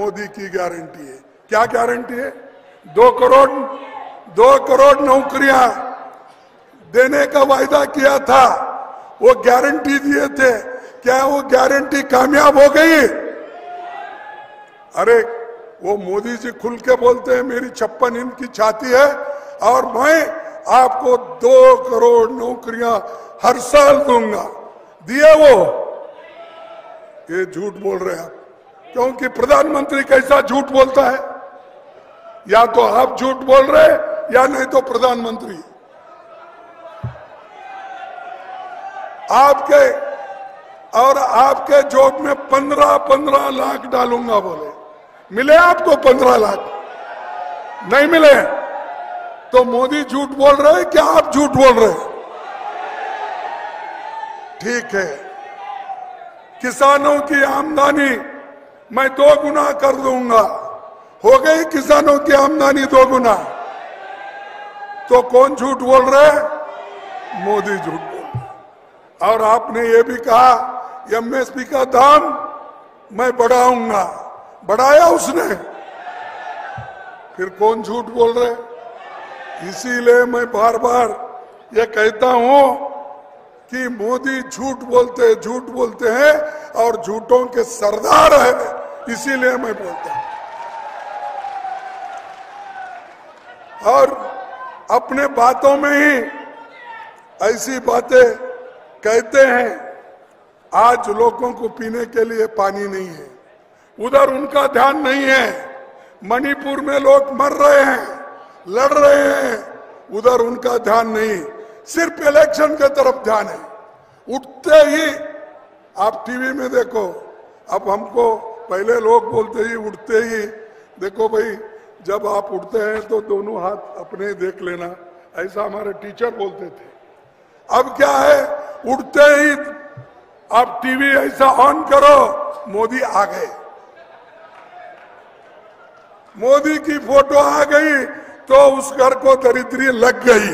मोदी की गारंटी है। क्या गारंटी है? 2 करोड़ नौकरियां देने का वायदा किया था, वो गारंटी दिए थे। क्या वो गारंटी कामयाब हो गई? अरे वो मोदी जी खुल के बोलते हैं मेरी 56 इनकी छाती है और मैं आपको 2 करोड़ नौकरियां हर साल दूंगा, दिए वो? ये झूठ बोल रहे हैं आप, क्योंकि प्रधानमंत्री कैसा झूठ बोलता है, या तो आप झूठ बोल रहे या नहीं तो प्रधानमंत्री। आपके जॉब में 15-15 लाख डालूंगा बोले, मिले आपको 15 लाख? नहीं मिले। तो मोदी झूठ बोल रहे हैं क्या आप झूठ बोल रहे हैं? ठीक है, किसानों की आमदनी मैं 2 गुना कर दूंगा, हो गई किसानों की आमदनी 2 गुना। तो कौन झूठ बोल रहे हैं? मोदी झूठ बोल रहे। और आपने ये भी कहा एमएसपी का दाम मैं बढ़ाऊंगा, बढ़ाया उसने। फिर कौन झूठ बोल रहे? इसीलिए मैं बार बार ये कहता हूं कि मोदी झूठ बोलते हैं और झूठों के सरदार है, इसीलिए मैं बोलता हूं। और अपने बातों में ही ऐसी बातें कहते हैं। आज लोगों को पीने के लिए पानी नहीं है, उधर उनका ध्यान नहीं है। मणिपुर में लोग मर रहे हैं, लड़ रहे हैं, उधर उनका ध्यान नहीं, सिर्फ इलेक्शन की तरफ ध्यान है। उठते ही आप टीवी में देखो, अब हमको पहले लोग बोलते ही उठते ही देखो भाई जब आप उठते हैं तो दोनों हाथ अपने देख लेना, ऐसा हमारे टीचर बोलते थे। अब क्या है, उठते ही आप टीवी ऐसा ऑन करो, मोदी आ गए, मोदी की फोटो आ गई तो उस घर को दरिद्री लग गई।